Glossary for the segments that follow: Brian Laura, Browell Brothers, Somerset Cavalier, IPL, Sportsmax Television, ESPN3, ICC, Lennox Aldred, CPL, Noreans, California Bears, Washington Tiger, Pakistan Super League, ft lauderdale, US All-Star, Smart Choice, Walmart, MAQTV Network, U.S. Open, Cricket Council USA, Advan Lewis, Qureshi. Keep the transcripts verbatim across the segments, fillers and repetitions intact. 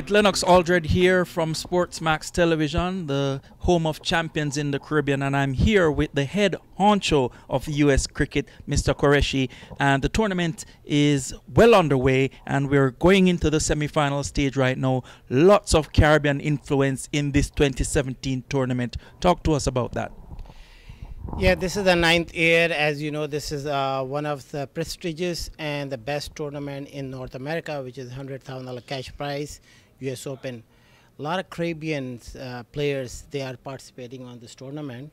right, Lennox Aldred here from Sportsmax Television, the home of champions in the Caribbean, and I'm here with the head honcho of U S cricket, Mister Qureshi, and the tournament is well underway and we're going into the semi-final stage right now. Lots of Caribbean influence in this twenty seventeen tournament. Talk to us about that. Yeah, this is the ninth year. As you know, this is uh, one of the prestigious and the best tournament in North America, which is one hundred thousand dollars cash prize, U S Open. A lot of Caribbean uh, players, they are participating on this tournament,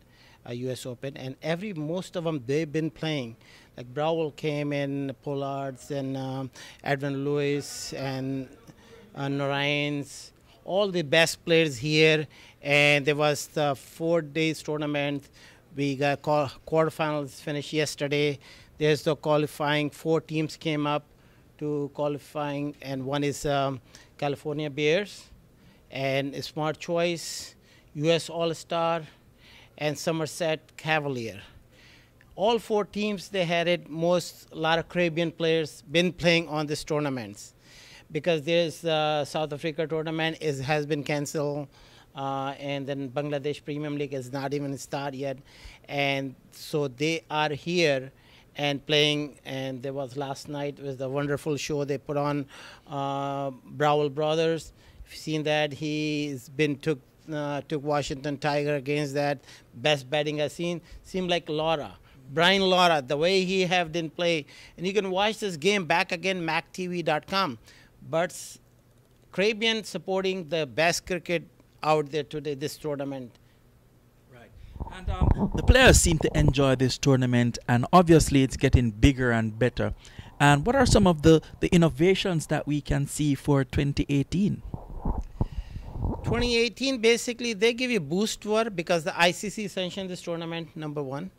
uh, U S Open, and every most of them, they've been playing. Like Browell came in, Pollards, and um, Advan Lewis, and uh, Noreans, all the best players here. And there was the four days tournament. We got quarterfinals finished yesterday. There's the qualifying. Four teams came up to qualifying, and one is um, California Bears, and Smart Choice, U S All-Star, and Somerset Cavalier. All four teams, they had it. Most, a lot of Caribbean players been playing on these tournaments, because there's uh, South Africa tournament is has been canceled. Uh, and then Bangladesh Premium League is not even started yet, and so they are here and playing. And there was last night was the wonderful show they put on, uh, Browell Brothers. If you've seen that, he's been took uh, took Washington Tiger against that best batting I've seen. Seemed like Laura, Brian Laura, the way he have didn't play. And you can watch this game back again, mac t v dot com. But Caribbean supporting the best cricket out there today, this tournament. Right. And um, the players seem to enjoy this tournament, and obviously it's getting bigger and better. And what are some of the, the innovations that we can see for twenty eighteen? twenty eighteen, basically, they give you boost to her because the I C C sanctioned this tournament, number one.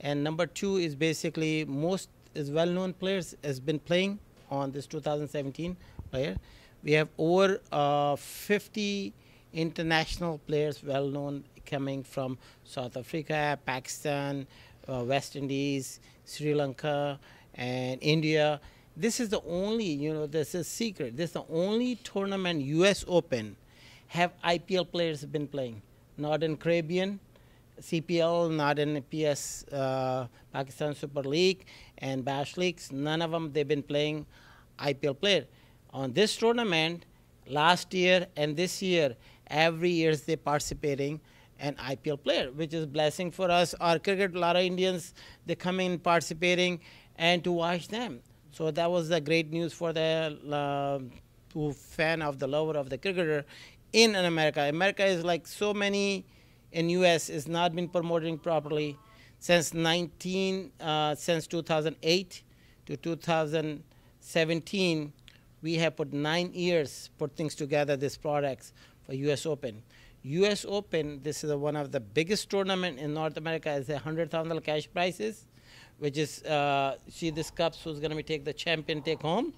And number two is basically most is well-known players has been playing on this two thousand seventeen player. We have over uh, fifty international players well known coming from South Africa, Pakistan, uh, West Indies, Sri Lanka, and India. This is the only, you know, this is secret. This is the only tournament, U S Open, have I P L players been playing. Not in Caribbean, C P L, not in P S, uh, Pakistan Super League, and Bash Leagues. None of them, they've been playing I P L player. On this tournament, last year and this year, every year they're participating an I P L player, which is a blessing for us. Our cricket, a lot of Indians, they come in participating and to watch them. So that was the great news for the uh, who fan of the lover of the cricketer in America. America is like so many in U S is not been promoting properly since nineteen, uh, since two thousand eight to two thousand seventeen. We have put nine years put things together, these products for U S Open. U S Open, this is a, one of the biggest tournament in North America, is one hundred thousand dollars cash prizes, which is, uh, see this cups who's gonna be take the champion take home,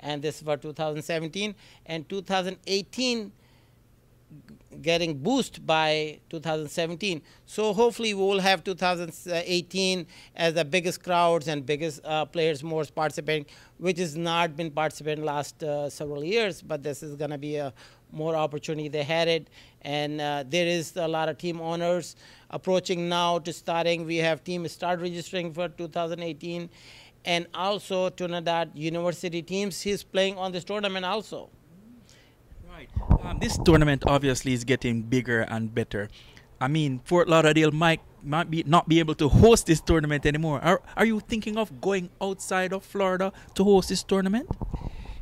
and this for two thousand seventeen. And two thousand eighteen, getting boost by two thousand seventeen. So hopefully we'll have two thousand eighteen as the biggest crowds and biggest uh, players more participating, which has not been participating last uh, several years, but this is gonna be a more opportunity they had it. And uh, there is a lot of team owners approaching now to starting. We have teams start registering for two thousand eighteen. And also Trinidad University teams, he's playing on this tournament also. Um, this tournament obviously is getting bigger and better. I mean, Fort Lauderdale might, might be, not be able to host this tournament anymore. Are, are you thinking of going outside of Florida to host this tournament?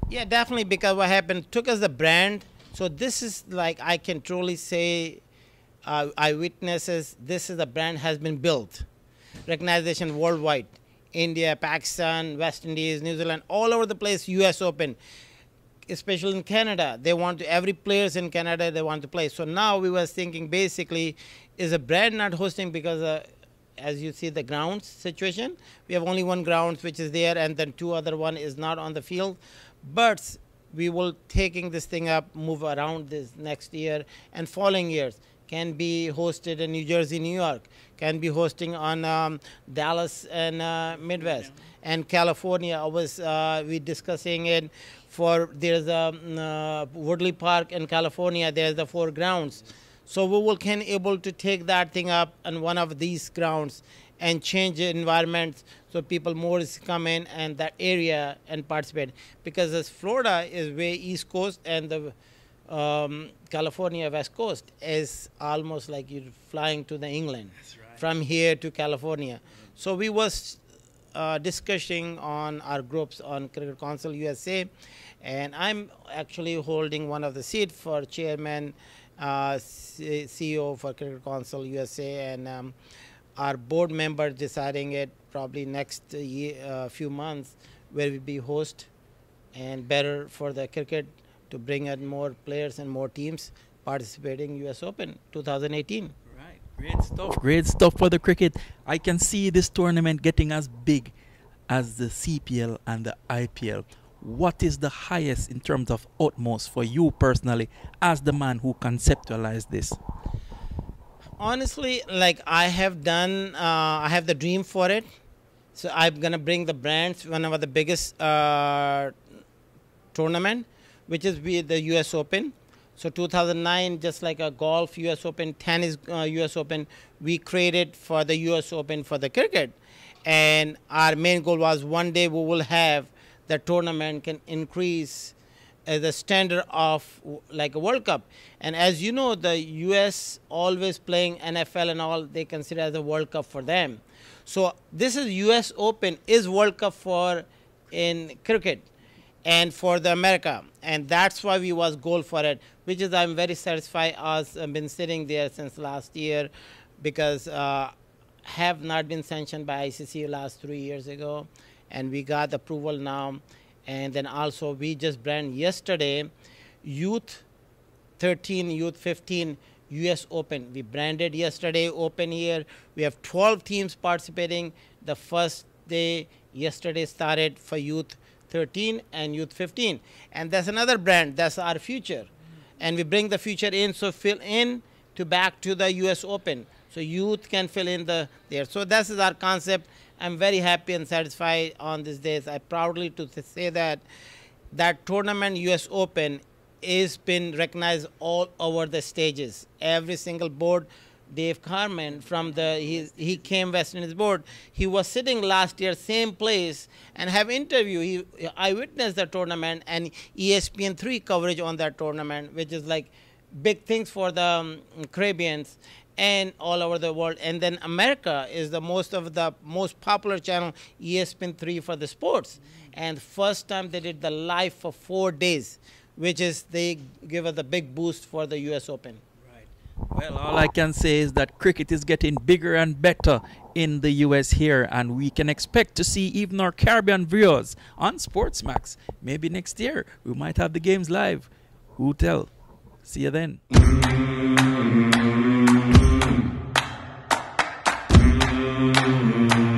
Yeah, definitely, because what happened, took us the brand. So this is like, I can truly say, uh, eyewitnesses, this is the brand has been built. Recognition worldwide. India, Pakistan, West Indies, New Zealand, all over the place, U S Open. Especially in Canada, they want to, every players in Canada, they want to play. So now we was thinking basically, is a brand not hosting because uh, as you see the grounds situation, we have only one ground which is there, and then two other one is not on the field. But we will taking this thing up, move around this next year and following years. Can be hosted in New Jersey, New York. Can be hosting on um, Dallas and uh, Midwest. Yeah. and California. I was uh, we discussing it for there's a uh, Woodley Park in California. There's the four grounds, so we will can able to take that thing up on one of these grounds and change the environment so people more come in and that area and participate, because this Florida is way east coast and the um, California west coast is almost like you're flying to the England. That's right. From here to California. Mm-hmm. So we was uh, discussing on our groups on Cricket Council U S A, and I'm actually holding one of the seat for chairman, uh, C E O for Cricket Council U S A, and um, our board member deciding it probably next year, uh, few months, where we be host and better for the cricket to bring in more players and more teams participating U S Open two thousand eighteen. Right, great stuff, great stuff for the cricket. I can see this tournament getting as big as the C P L and the I P L. What is the highest in terms of utmost for you personally as the man who conceptualized this? Honestly, like I have done, uh, I have the dream for it. So I'm gonna bring the brands, one of the biggest uh, tournament, which is the U S Open. So two thousand nine, just like a golf U S Open, tennis uh, U S Open, we created for the U S Open for the cricket. And our main goal was one day we will have the tournament can increase the standard of like a World Cup. And as you know, the U S always playing N F L and all, they consider as a World Cup for them. So this is U S Open is World Cup for in cricket and for the America. And that's why we was goal for it, which is I'm very satisfied as I've been sitting there since last year, because uh, have not been sanctioned by I C C last three years ago. And we got approval now. And then also we just brand yesterday, youth thirteen, youth fifteen, U S Open. We branded yesterday open here. We have twelve teams participating. The first day yesterday started for youth thirteen and youth fifteen. And that's another brand, that's our future. And we bring the future in, so fill in to back to the U S Open. So youth can fill in the there. So this is our concept. I'm very happy and satisfied on these days. I proudly to say that that tournament U S Open is been recognized all over the stages. Every single board, Dave Carman from the he, he came West Indies board. He was sitting last year same place and have interview. He I witnessed the tournament and E S P N three coverage on that tournament, which is like big things for the um, Caribbeans and all over the world. And then America is the most of the most popular channel, E S P N three, for the sports. And first time they did the live for four days, which is they give us a big boost for the U S Open. Right. Well, all I can say is that cricket is getting bigger and better in the U S here, and we can expect to see even our Caribbean viewers on Sportsmax. Maybe next year we might have the games live. Who tell? See you then. Mm-hmm.